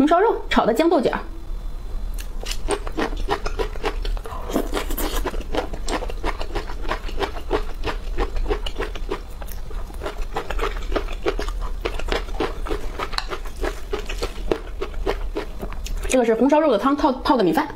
红烧肉炒的豇豆角。 这个是红烧肉的汤泡的米饭。